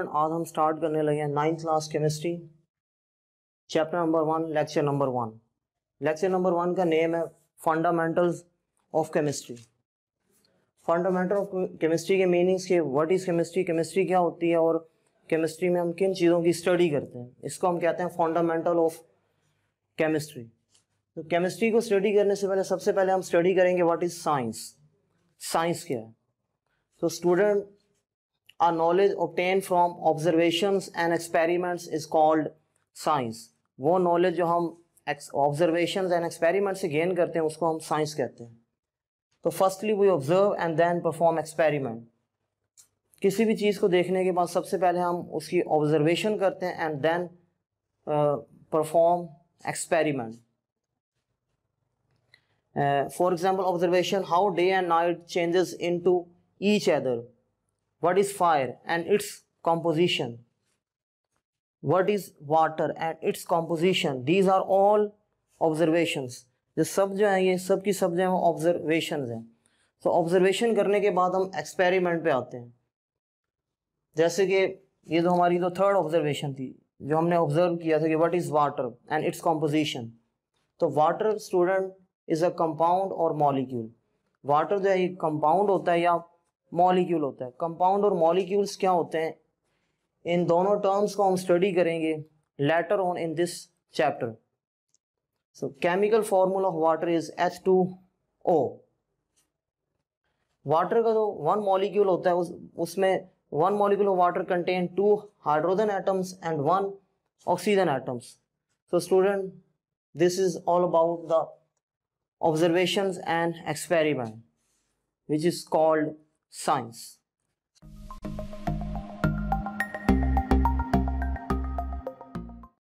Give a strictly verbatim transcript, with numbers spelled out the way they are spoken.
Student आज हम start करने लगे हैं ninth class chemistry chapter number one lecture number one. Lecture number one का नेम है fundamentals of chemistry. Fundamental of chemistry के मीनिंग्स के व्हाट इज केमिस्ट्री, केमिस्ट्री क्या होती है और केमिस्ट्री में हम किन चीज़ों की स्टडी करते हैं, इसको हम कहते हैं फंडामेंटल ऑफ केमिस्ट्री। तो केमिस्ट्री को स्टडी करने से पहले सबसे पहले हम स्टडी करेंगे व्हाट इज साइंस, साइंस क्या है। तो student A knowledge obtained from observations and experiments is called science। वो knowledge जो हम observations and experiments से gain करते हैं उसको हम science कहते हैं। तो firstly we observe and then perform experiment। किसी भी चीज़ को देखने के बाद सबसे पहले हम उसकी observation करते हैं and then uh, perform experiment। Uh, for example observation how day and night changes into each other। What is fire and its composition? What is water and its composition? These are all observations। ये सब जो हैं ये सब की सब जो हैं वो observations हैं। तो observation करने के बाद हम experiment पे आते हैं। जैसे कि ये तो हमारी तो third observation थी जो हमने observe किया था कि what is water and its composition। तो water student is a compound or molecule। Water जो है ये compound होता है या मॉलिक्यूल होता है। कंपाउंड और मॉलिक्यूल्स क्या होते हैं, इन दोनों टर्म्स को हम स्टडी करेंगे later on in this chapter. So chemical formula of water is H two O. Water का जो वन मॉलिक्यूल होता है उस उसमें one molecule of water contain two hydrogen atoms and one oxygen atoms. So student, this is all about the observations and experiment, which is called science.